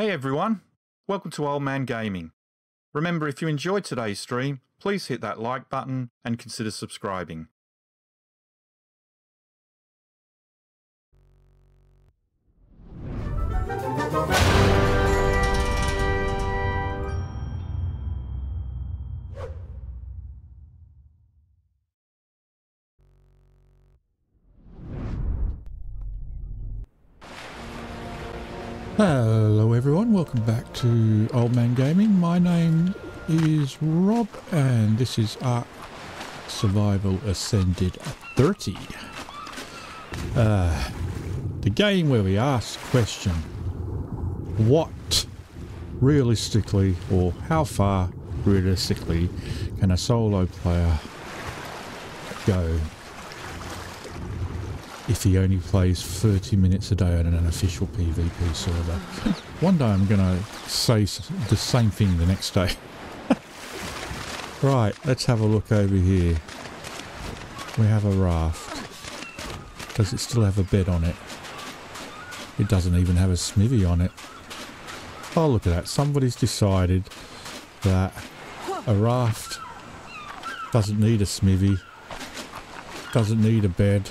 Hey everyone, welcome to Old Man Gaming. Remember, if you enjoyed today's stream, please hit that like button and consider subscribing. Hello everyone, welcome back to Old Man Gaming. My name is Rob and this is Ark Survival Ascended 30. The game where we ask the question, what realistically, or how far realistically, can a solo player go if he only plays 30 minutes a day on an official PvP server? One day I'm going to say the same thing the next day. Right, let's have a look over here. We have a raft. Does it still have a bed on it? It doesn't even have a smithy on it. Oh, look at that. Somebody's decided that a raft doesn't need a smithy, doesn't need a bed,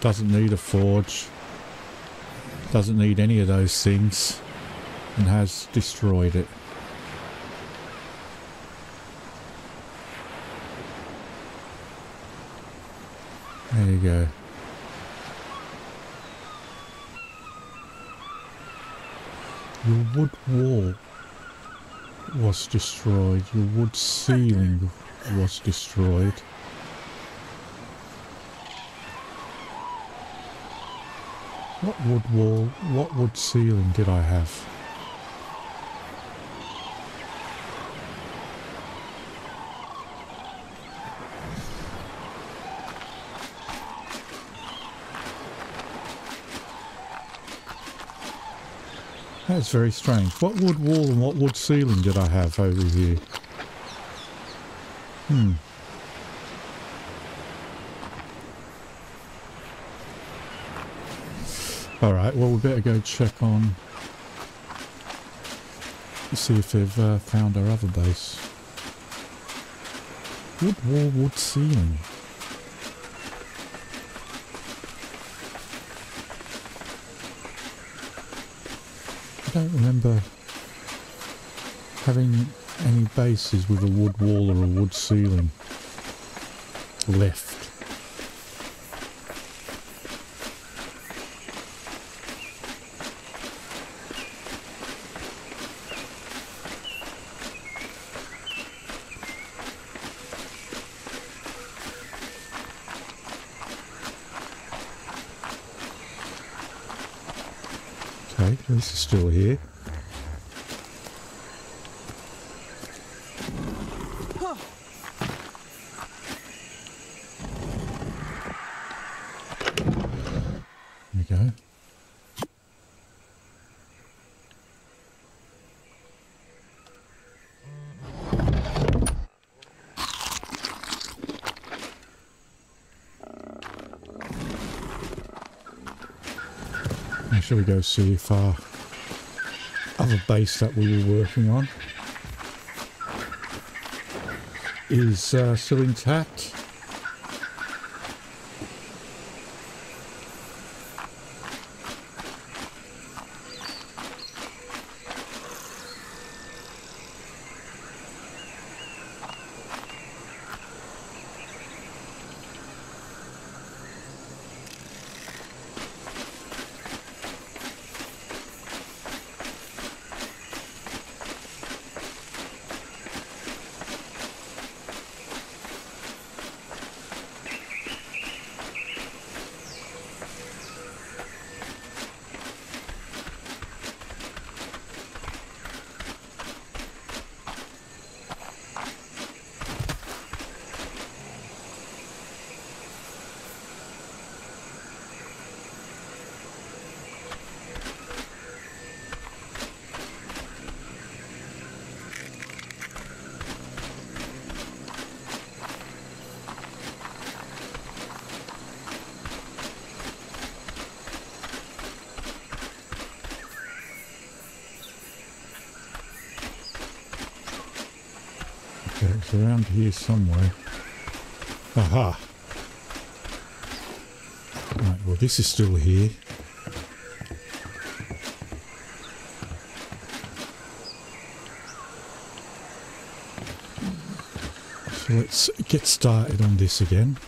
doesn't need a forge, doesn't need any of those things, and has destroyed it. There you go. Your wood wall was destroyed. Your wood ceiling was destroyed. What wood wall, what wood ceiling did I have? That's very strange. What wood wall and what wood ceiling did I have over here? Alright, well we better go check on, see if they've found our other base. Wood wall, wood ceiling. I don't remember having any bases with a wood wall or a wood ceiling left. This is still here. Huh. There we go. Now shall we go see if our other base that we were working on is still intact. It's around here somewhere. Aha! Right, well this is still here. So let's get started on this again.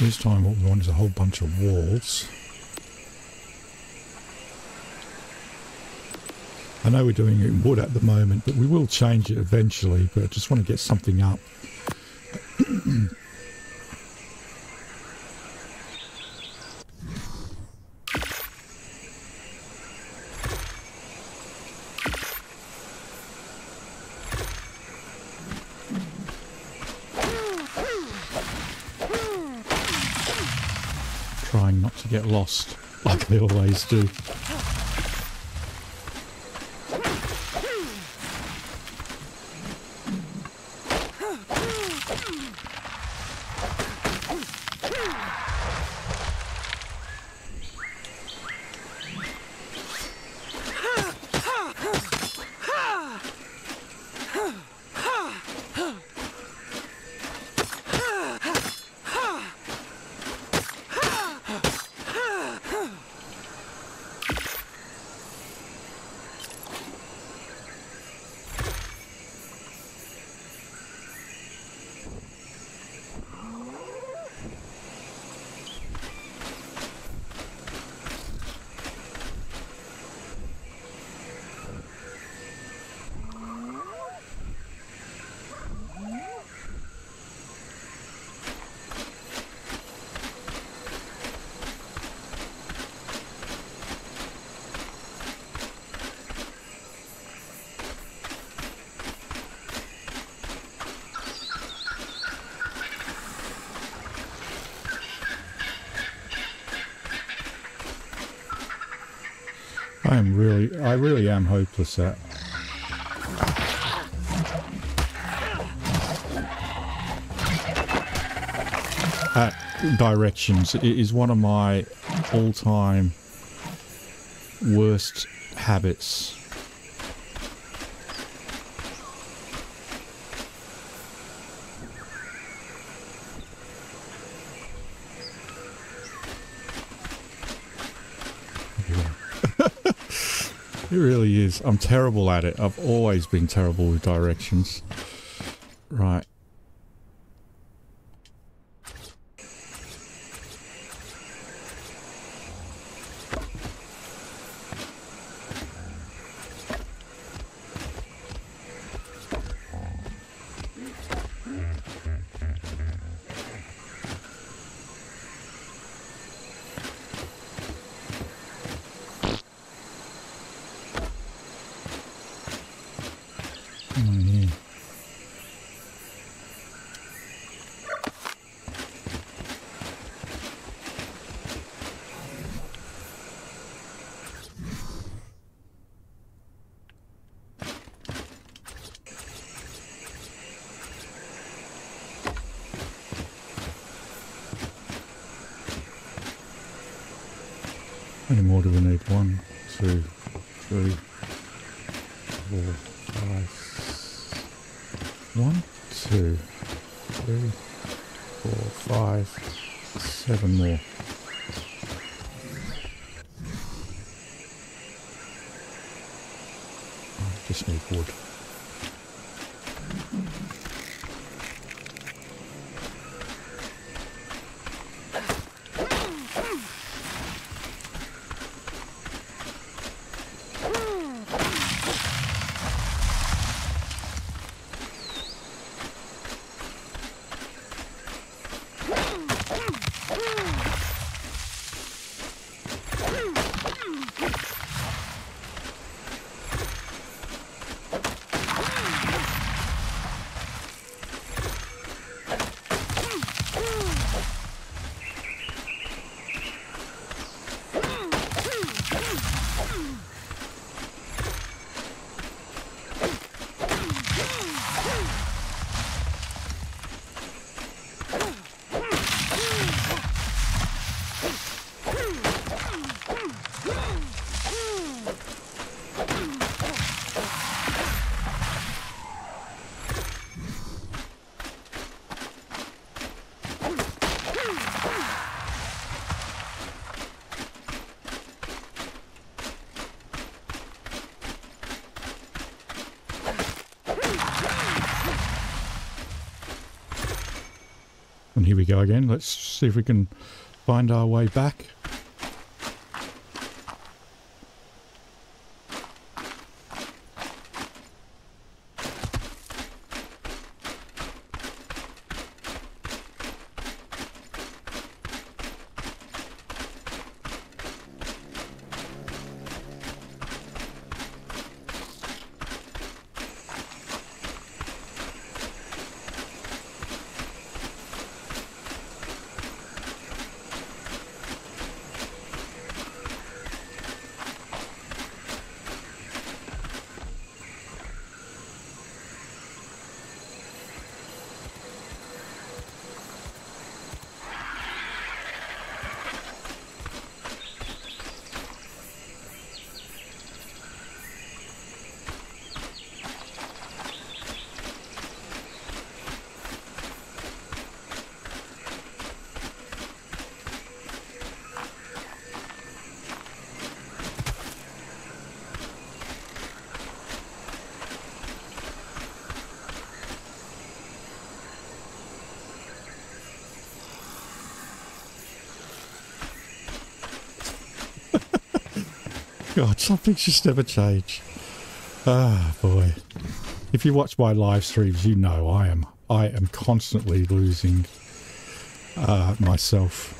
This time what we want is a whole bunch of walls. I know we're doing it in wood at the moment, but we will change it eventually, but I just want to get something up. Trying not to get lost, like they always do. I really am hopeless at directions. It is one of my all-time worst habits. It really is. I'm terrible at it. I've always been terrible with directions. Right. How many more do we need? 1, 2, 3, 4, 5, 7 more. I just need wood. here we go again. Let's see if we can find our way back. God, some things just never change. Ah, boy. If you watch my live streams, you know I am constantly losing myself.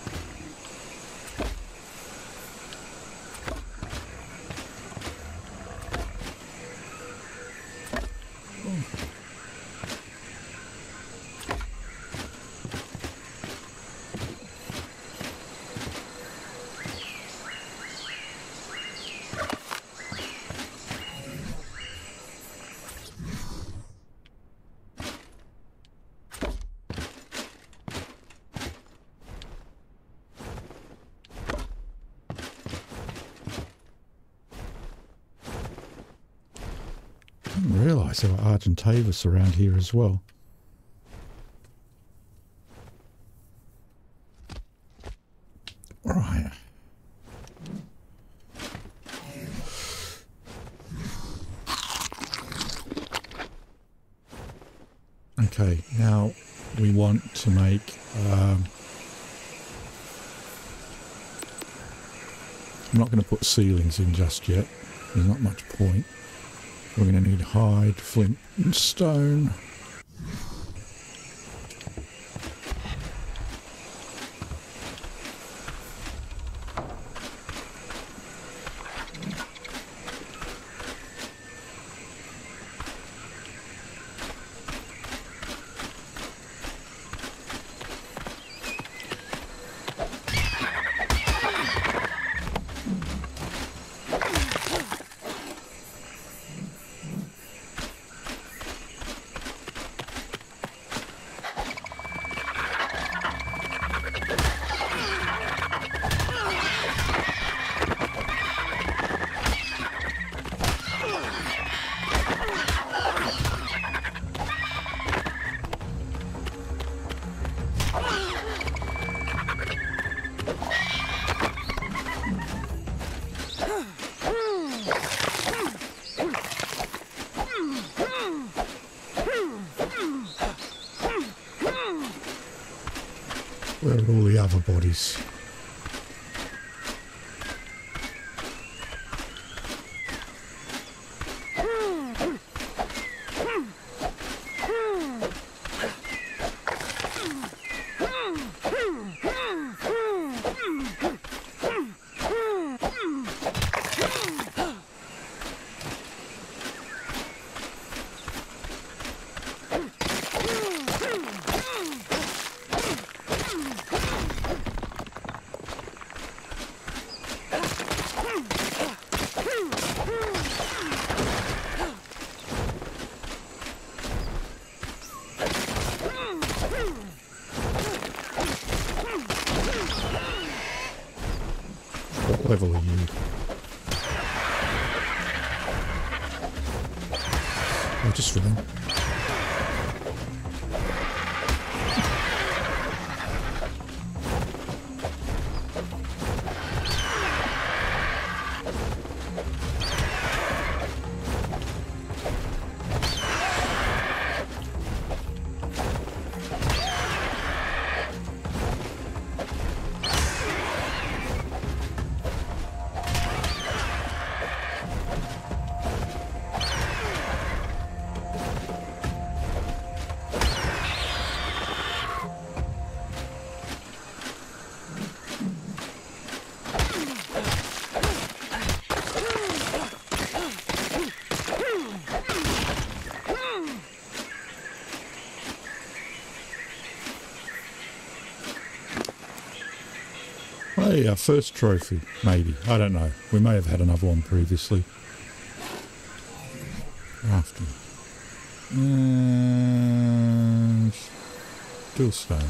There are Argentavis around here as well. Right. Okay, now we want to make... I'm not going to put ceilings in just yet. There's not much point. We're going to need hide, flint and stone. Where are all the other bodies? Level of you. Oh, just for them. be our first trophy, maybe. I don't know. We may have had another one previously. After. And... still stone.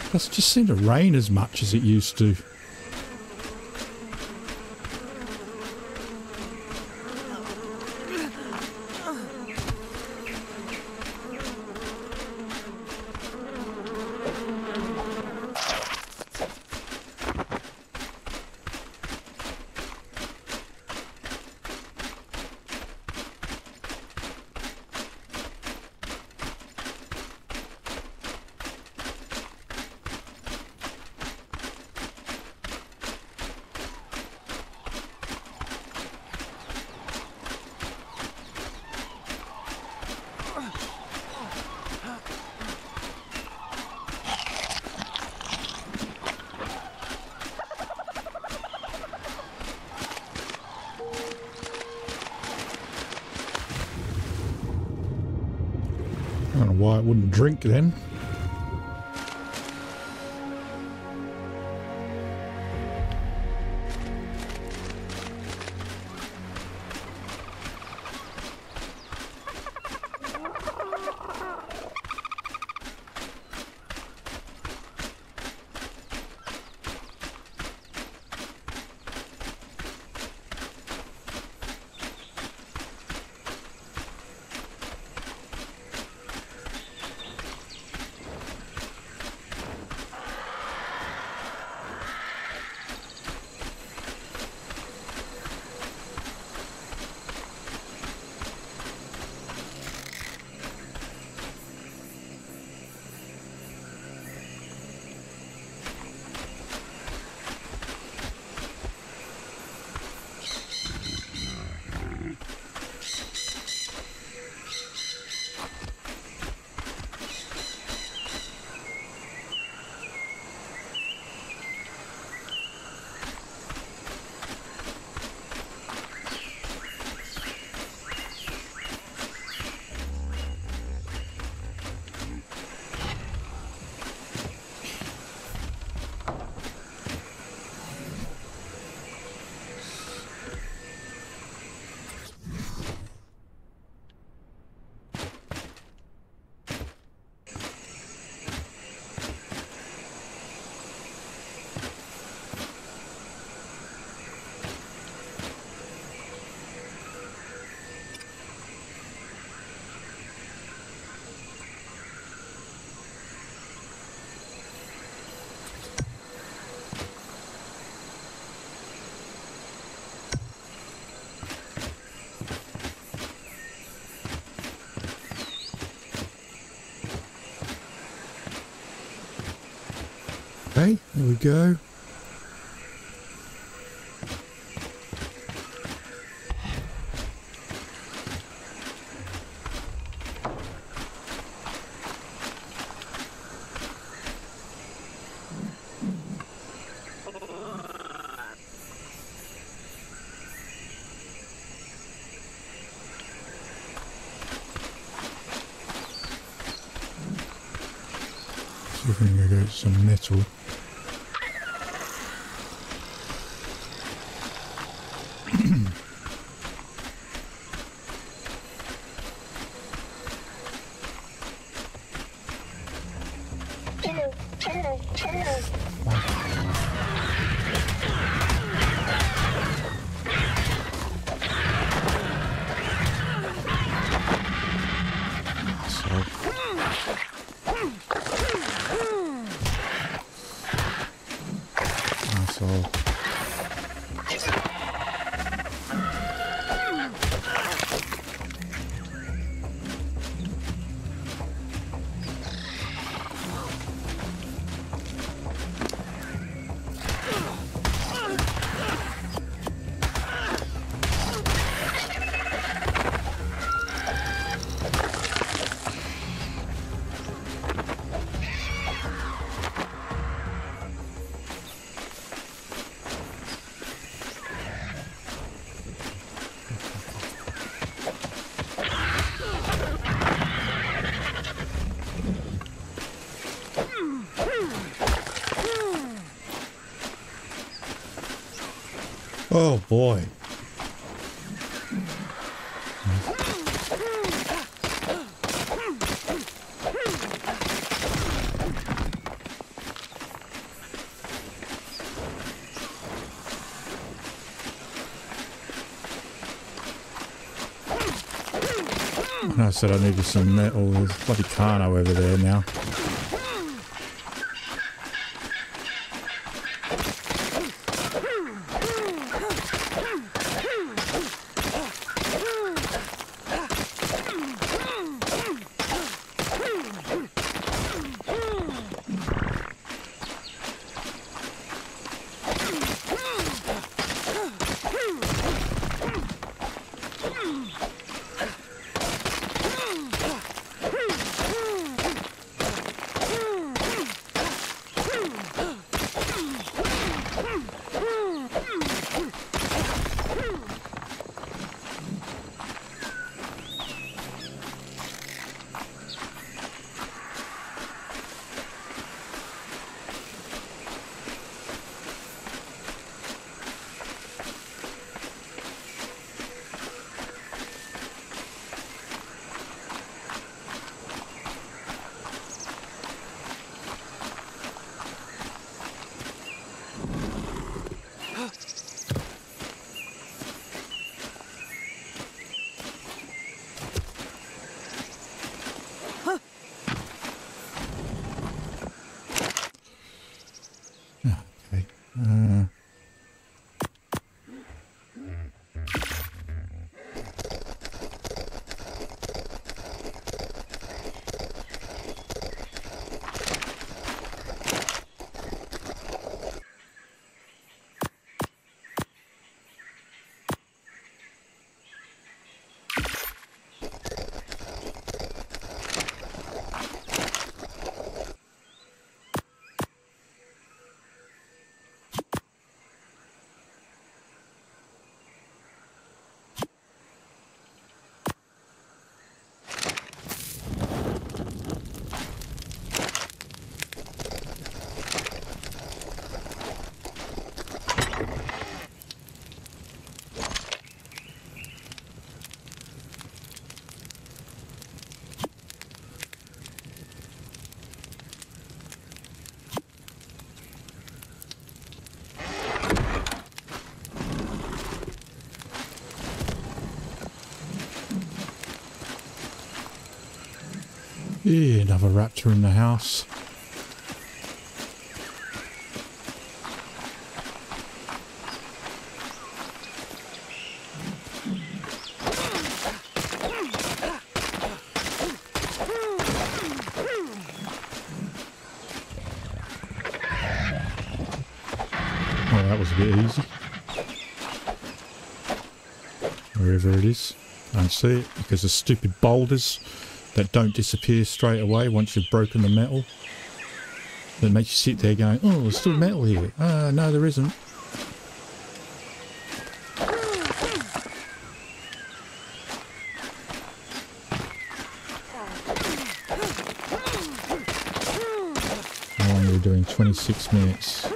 It doesn't just seem to rain as much as it used to. Why it wouldn't drink then. Okay, there we go. We're going to go get some metal. Oh boy. I said I needed some metal. There's a bloody carno over there now. Yeah, another raptor in the house. Oh, that was a bit easy. Wherever it is, I don't see it because of stupid boulders that don't disappear straight away once you've broken the metal. That makes you sit there going, oh, there's still metal here. No, there isn't. order in 26 minutes.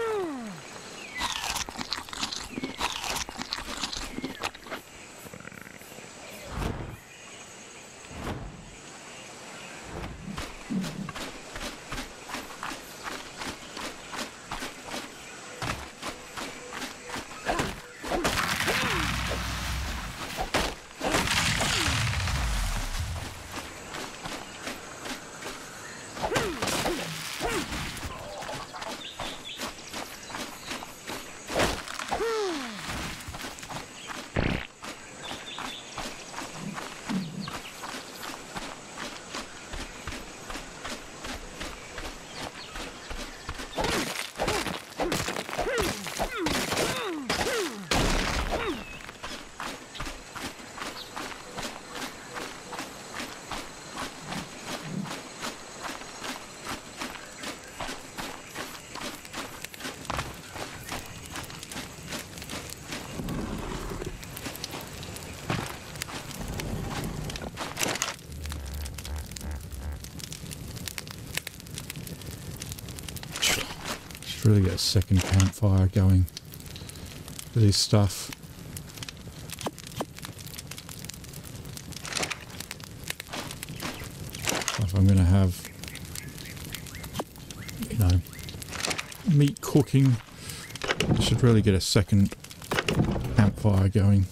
Really get a second campfire going for this stuff. If I'm going to have, you know, meat cooking, I should really get a second campfire going.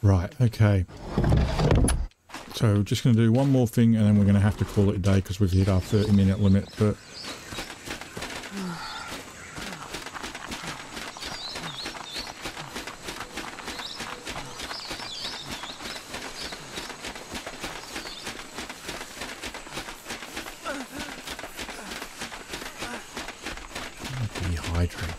Right, okay, so we're just going to do one more thing and then we're going to have to call it a day because we've hit our 30-minute limit. But I'm dehydrated already.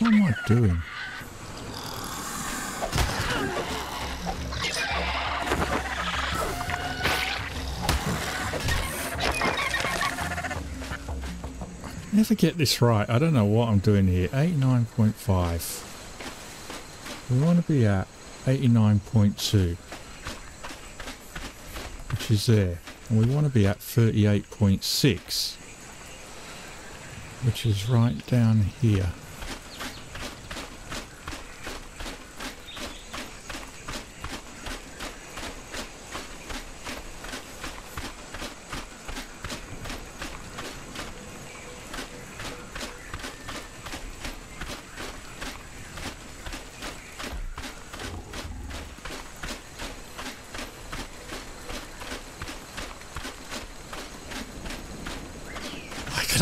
What am I doing? I never get this right. I don't know what I'm doing here. 89.5. We want to be at 89.2, which is there. And we want to be at 38.6, which is right down here.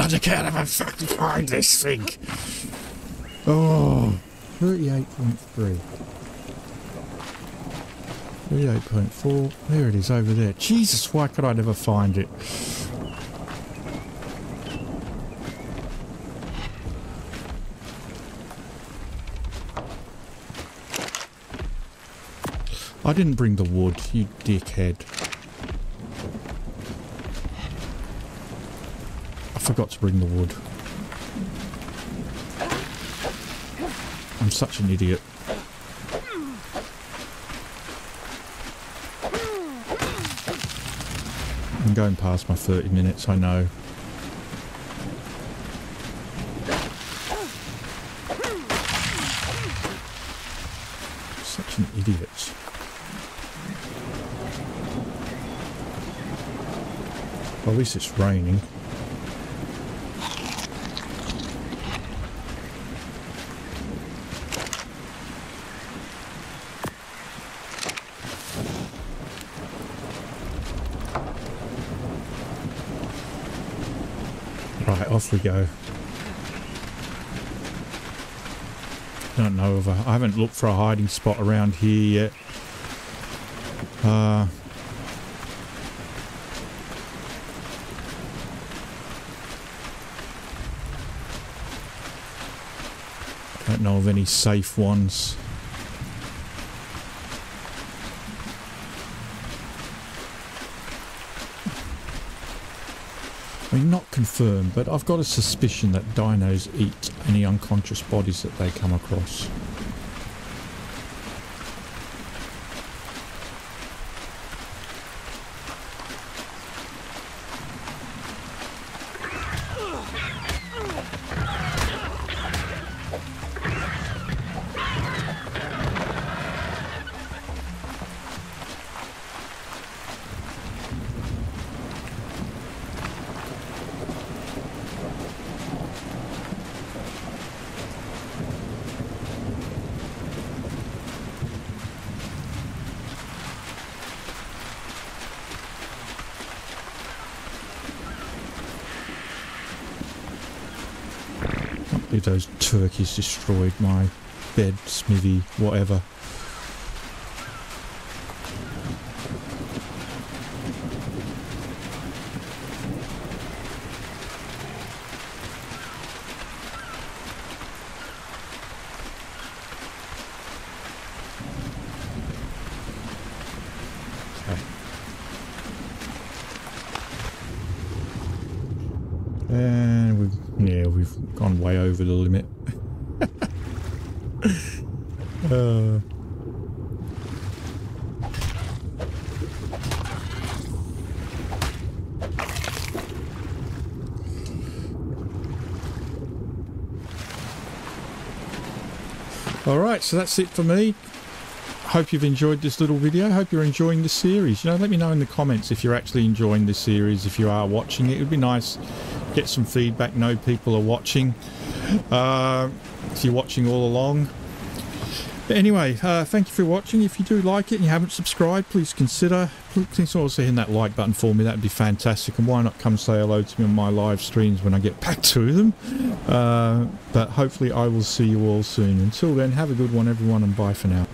I can't even fucking find this thing. Oh, 38.3. 38.4. There it is over there. Jesus, why could I never find it? I didn't bring the wood, you dickhead. I forgot to bring the wood. I'm such an idiot. I'm going past my 30 minutes, I know. Such an idiot. Well, at least it's raining. Right, off we go. Don't know if I haven't looked for a hiding spot around here yet. Don't know of any safe ones. I mean, not confirmed, but I've got a suspicion that dinos eat any unconscious bodies that they come across. Those turkeys destroyed my bed, smithy, whatever. Alright, so that's it for me. Hope you've enjoyed this little video. Hope you're enjoying the series. You know, let me know in the comments if you're actually enjoying this series, if you are watching it. It would be nice to get some feedback, know people are watching. If you're watching all along. But anyway, thank you for watching. If you do like it and you haven't subscribed, please consider. Please also hit that like button for me. That would be fantastic. And why not come say hello to me on my live streams when I get back to them. But hopefully I will see you all soon. Until then, have a good one, everyone, and bye for now.